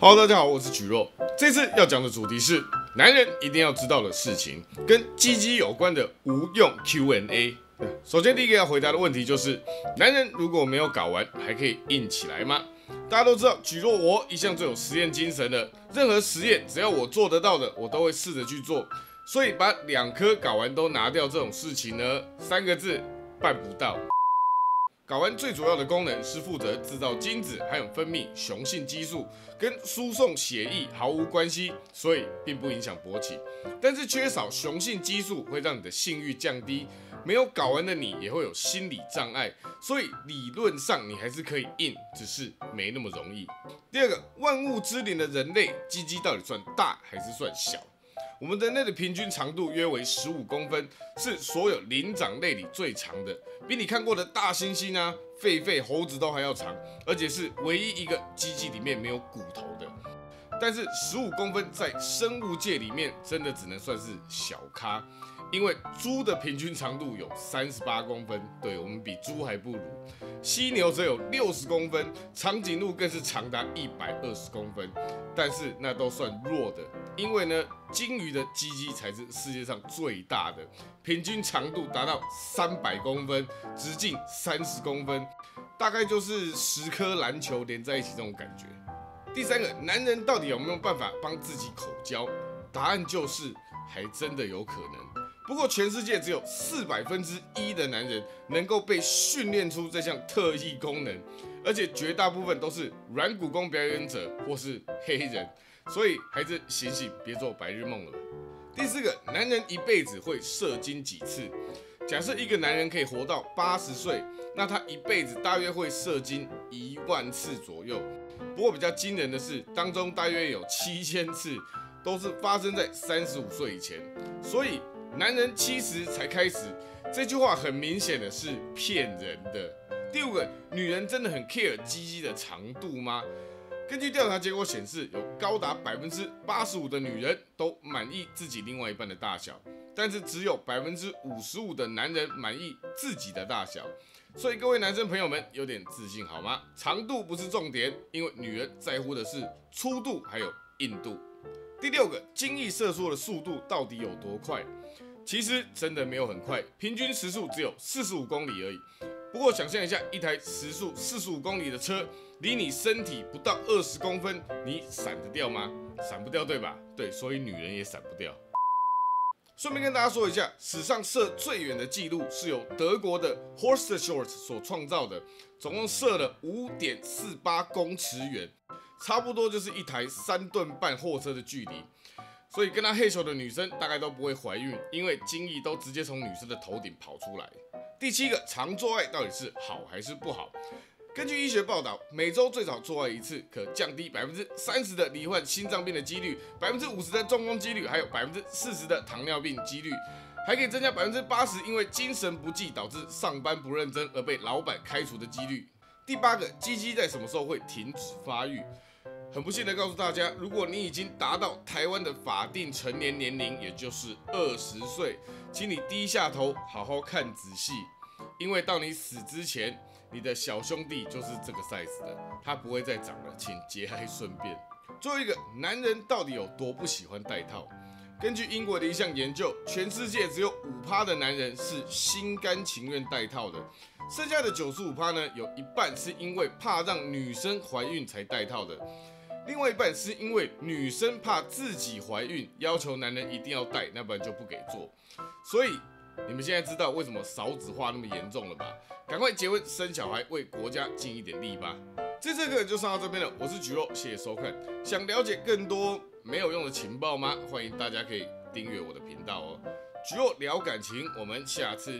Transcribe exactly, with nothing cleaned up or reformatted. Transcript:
哈喽，大家好，我是曲肉。这次要讲的主题是男人一定要知道的事情，跟鸡鸡有关的无用 Q and A。首先，第一个要回答的问题就是：男人如果没有搞完，还可以硬起来吗？大家都知道，曲肉我一向最有实验精神的，任何实验只要我做得到的，我都会试着去做。所以，把两颗搞完都拿掉这种事情呢，三个字，办不到。睾丸最主要的功能是负责制造精子，还有分泌雄性激素，跟输送血液毫无关系，所以并不影响勃起。但是缺少雄性激素会让你的性欲降低，没有睾丸的你也会有心理障碍，所以理论上你还是可以硬，只是没那么容易。第二个，万物之灵的人类，鸡鸡到底算大还是算小？我们人类的平均长度约为十五公分，是所有灵长类里最长的，比你看过的大猩猩啊、狒狒、猴子都还要长，而且是唯一一个鸡鸡里面没有骨头的。但是十五公分在生物界里面真的只能算是小咖，因为猪的平均长度有三十八公分，对我们比猪还不如。犀牛只有六十公分，长颈鹿更是长达一百二十公分，但是那都算弱的。因为呢，鲸鱼的鸡鸡才是世界上最大的，平均长度达到三百公分，直径三十公分，大概就是十颗篮球连在一起这种感觉。第三个，男人到底有没有办法帮自己口交？答案就是，还真的有可能。不过全世界只有四百分之一的男人能够被训练出这项特异功能，而且绝大部分都是软骨功表演者或是黑人。所以还是醒醒，别做白日梦了吧。第四个，男人一辈子会射精几次？假设一个男人可以活到八十岁，那他一辈子大约会射精一万次左右。不过比较惊人的是，当中大约有七千次都是发生在三十五岁以前。所以男人七十才开始，这句话很明显的是骗人的。第五个，女人真的很 care 鸡鸡的长度吗？根据调查结果显示，有高达 百分之八十五 的女人都满意自己另外一半的大小，但是只有 百分之五十五 的男人满意自己的大小。所以各位男生朋友们，有点自信好吗？长度不是重点，因为女人在乎的是粗度还有硬度。第六个，精液射出的速度到底有多快？其实真的没有很快，平均时速只有四十五公里而已。不过想象一下，一台时速四十五公里的车，离你身体不到二十公分，你闪得掉吗？闪不掉，对吧？对，所以女人也闪不掉。顺便跟大家说一下，史上射最远的记录是由德国的 Horst Schultz 所创造的，总共射了 五点四八公尺远，差不多就是一台三吨半货车的距离。所以跟他嘿咻的女生大概都不会怀孕，因为精液都直接从女生的头顶跑出来。第七个，常做爱到底是好还是不好？根据医学报道，每周最少做爱一次，可降低 百分之三十 的罹患心脏病的几率， 百分之五十 的中风几率，还有 百分之四十 的糖尿病几率，还可以增加 百分之八十 因为精神不济导致上班不认真而被老板开除的几率。第八个，鸡鸡在什么时候会停止发育？很不幸的告诉大家，如果你已经达到台湾的法定成年年龄，也就是二十岁，请你低下头好好看仔细，因为到你死之前，你的小兄弟就是这个 size 的，他不会再长了，请节哀顺变。最后一个，男人到底有多不喜欢戴套？根据英国的一项研究，全世界只有 百分之五 的男人是心甘情愿戴套的，剩下的 百分之九十五 呢，有一半是因为怕让女生怀孕才戴套的。另外一半是因为女生怕自己怀孕，要求男人一定要戴，那不然就不给做。所以你们现在知道为什么少子化那么严重了吧？赶快结婚生小孩，为国家尽一点力吧。这次课就上到这边了，我是橘肉，谢谢收看。想了解更多没有用的情报吗？欢迎大家可以订阅我的频道哦。橘肉聊感情，我们下次。